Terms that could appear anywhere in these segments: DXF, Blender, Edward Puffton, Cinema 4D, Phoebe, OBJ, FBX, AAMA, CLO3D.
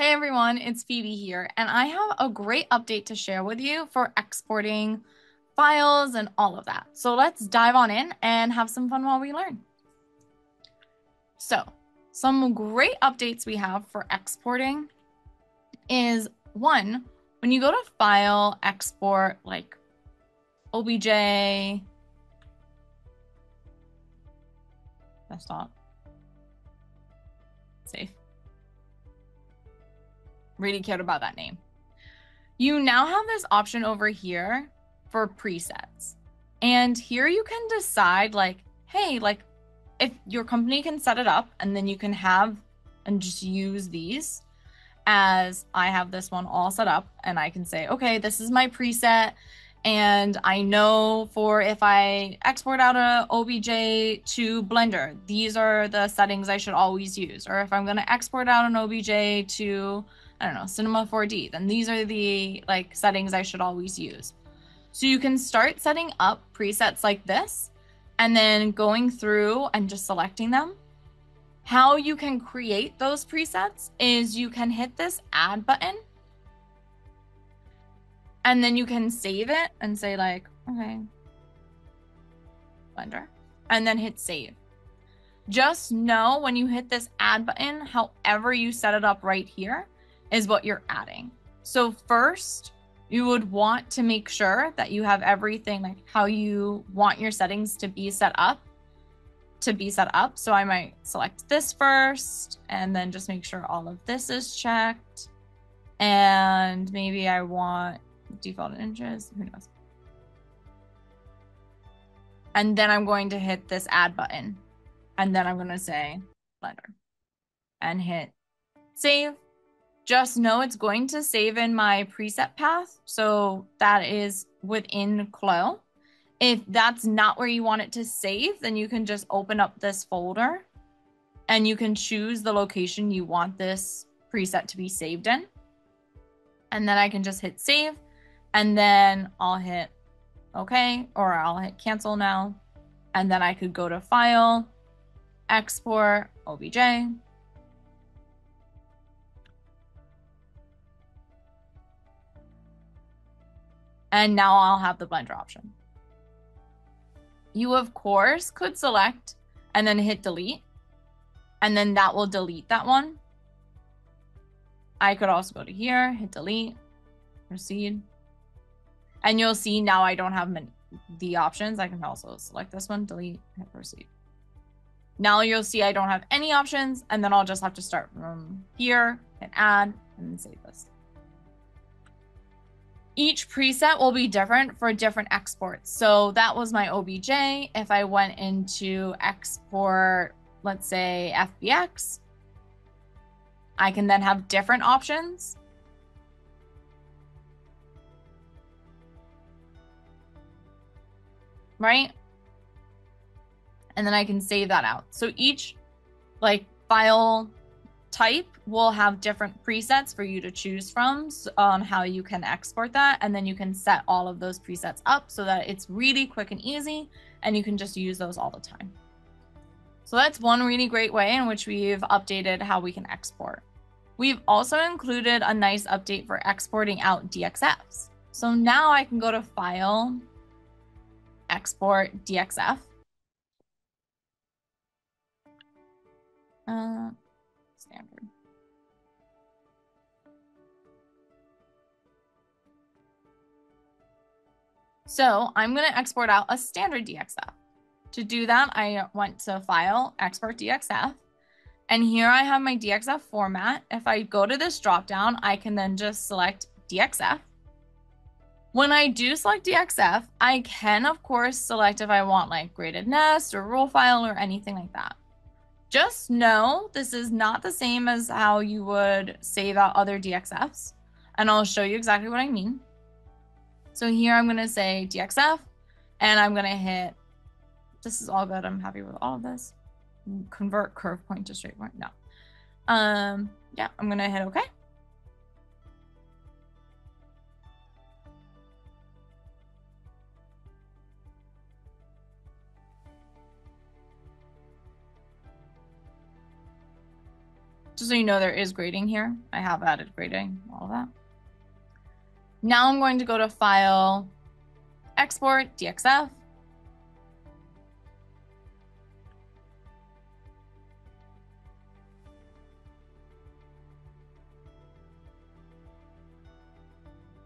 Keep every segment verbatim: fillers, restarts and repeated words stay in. Hey everyone, it's Phoebe here, and I have a great update to share with you for exporting files and all of that. So let's dive on in and have some fun while we learn. So some great updates we have for exporting is one, when you go to file, export like O B J, desktop, save. Really cared about that name. You now have this option over here for presets. And here you can decide like, hey, like if your company can set it up and then you can have and just use these as I have this one all set up and I can say, okay, this is my preset. And I know for if I export out a O B J to Blender, these are the settings I should always use. Or if I'm gonna export out an O B J to I don't know, Cinema four D, then these are the like settings I should always use. So you can start setting up presets like this and then going through and just selecting them. How you can create those presets is you can hit this add button and then you can save it and say like, okay, Blender, and then hit save. Just know when you hit this add button, however you set it up right here, is what you're adding. So first, you would want to make sure that you have everything like how you want your settings to be set up, to be set up. So I might select this first and then just make sure all of this is checked. And maybe I want default in inches, who knows? And then I'm going to hit this add button. And then I'm gonna say Blender and hit save. Just know it's going to save in my preset path. So that is within Clo. If that's not where you want it to save, then you can just open up this folder and you can choose the location you want this preset to be saved in. And then I can just hit save and then I'll hit okay, or I'll hit cancel now. And then I could go to file, export, O B J. And now I'll have the Blender option. You, of course, could select and then hit delete. And then that will delete that one. I could also go to here, hit delete, proceed. And you'll see now I don't have many, the options. I can also select this one, delete, hit proceed. Now you'll see I don't have any options. And then I'll just have to start from here, hit add, and then save this. Each preset will be different for different exports. So that was my O B J. If I went into export, let's say F B X, I can then have different options. Right? And then I can save that out. So each like file type will have different presets for you to choose from on how you can export that. And then you can set all of those presets up so that it's really quick and easy and you can just use those all the time. So that's one really great way in which we've updated how we can export. We've also included a nice update for exporting out D X Fs. So now I can go to file, export D X F. Uh, Standard. So I'm going to export out a standard D X F. To do that, I went to File, Export D X F, and here I have my D X F format. If I go to this dropdown, I can then just select D X F. When I do select D X F, I can, of course, select if I want like graded nest or roll file or anything like that. Just know this is not the same as how you would save out other D X Fs, and I'll show you exactly what I mean. So here I'm going to say D X F, and I'm going to hit, this is all good, I'm happy with all of this, convert curve point to straight point, no. Um, yeah, I'm going to hit OK. Just just so you know, there is grading here. I have added grading, all of that. Now I'm going to go to File, Export, D X F.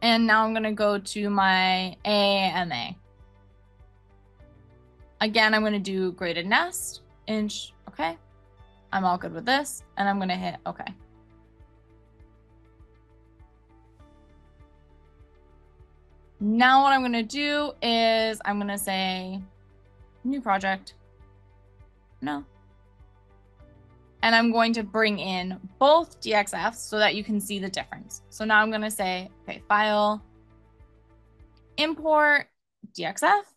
And now I'm going to go to my A A M A. Again, I'm going to do graded nest, inch, okay. I'm all good with this, and I'm going to hit okay. Now what I'm going to do is I'm going to say new project, no. And I'm going to bring in both D X Fs so that you can see the difference. So now I'm going to say, okay, File, Import, D X F.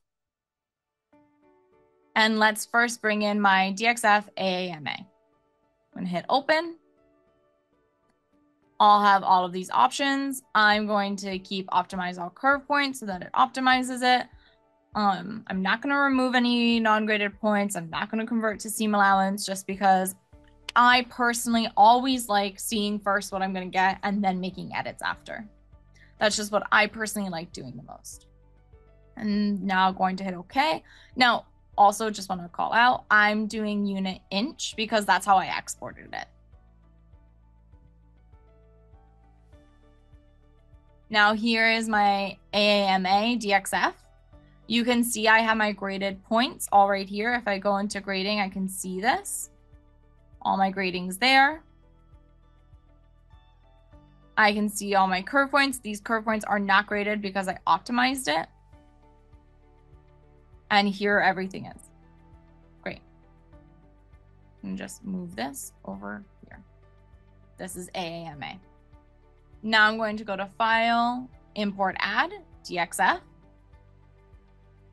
And let's first bring in my D X F A A M A. I'm going to hit Open. I'll have all of these options. I'm going to keep Optimize All Curve Points so that it optimizes it. Um, I'm not going to remove any non-graded points. I'm not going to convert to seam allowance just because I personally always like seeing first what I'm going to get and then making edits after. That's just what I personally like doing the most. And now going to hit OK. Now, also just want to call out, I'm doing unit inch because that's how I exported it. Now here is my A A M A D X F. You can see I have my graded points all right here. If I go into grading, I can see this. All my gradings there. I can see all my curve points. These curve points are not graded because I optimized it. And here everything is. Great. And just move this over here. This is A A M A. Now I'm going to go to File, Import Add, D X F.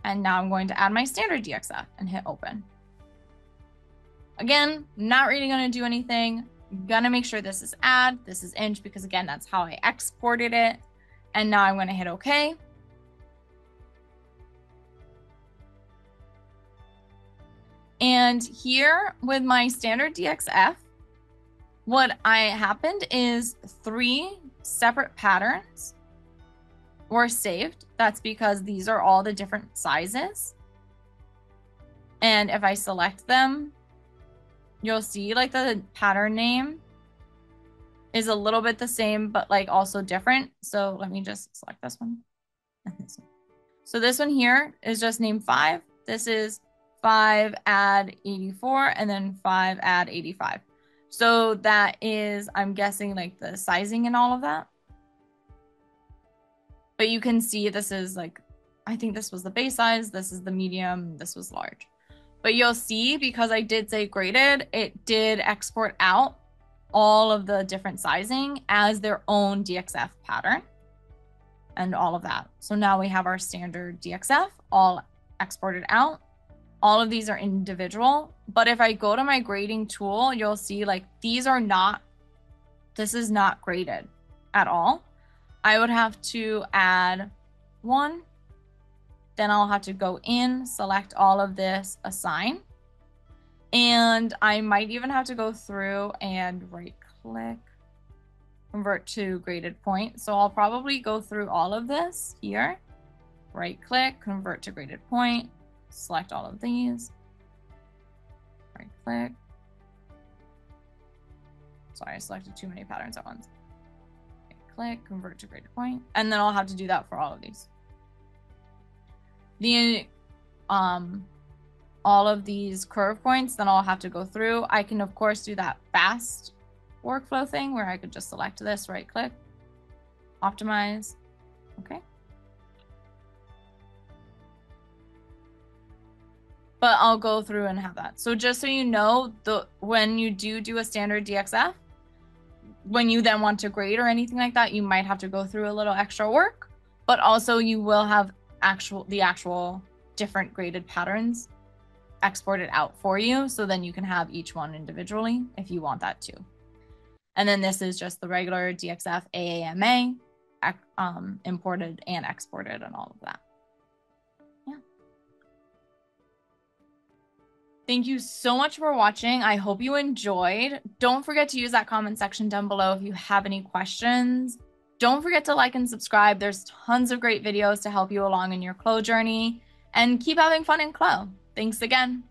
And now I'm going to add my standard D X F and hit Open. Again, not really going to do anything. I'm going to make sure this is add, this is inch, because again, that's how I exported it. And now I'm going to hit OK. And here with my standard D X F, what I happened is three separate patterns were saved. That's because these are all the different sizes. And if I select them, you'll see like the pattern name is a little bit the same, but like also different. So let me just select this one and this one. So this one here is just named five. This is five add eighty-four and then five add eighty-five. So that is, I'm guessing like the sizing and all of that. But you can see this is like, I think this was the base size. This is the medium. This was large. But you'll see, because I did say graded, it did export out all of the different sizing as their own D X F pattern and all of that. So now we have our standard D X F all exported out. All of these are individual, but if I go to my grading tool, you'll see like these are not, this is not graded at all. I would have to add one. Then I'll have to go in, select all of this, assign. And I might even have to go through and right click, convert to graded point. So I'll probably go through all of this here, right click, convert to graded point, select all of these, right click. Sorry, I selected too many patterns at once. Right click, convert to graded point. And then I'll have to do that for all of these. The, um, all of these curve points, then I'll have to go through. I can, of course, do that fast workflow thing where I could just select this, right click, optimize. Okay. But I'll go through and have that. So just so you know, the when you do do a standard D X F, when you then want to grade or anything like that, you might have to go through a little extra work, but also you will have actual the actual different graded patterns exported out for you, so then you can have each one individually if you want that too. And then this is just the regular D X F A A M A um, imported and exported and all of that. Yeah. Thank you so much for watching. I hope you enjoyed. Don't forget to use that comment section down below if you have any questions. Don't forget to like and subscribe. There's tons of great videos to help you along in your Clo journey. And keep having fun in Clo. Thanks again.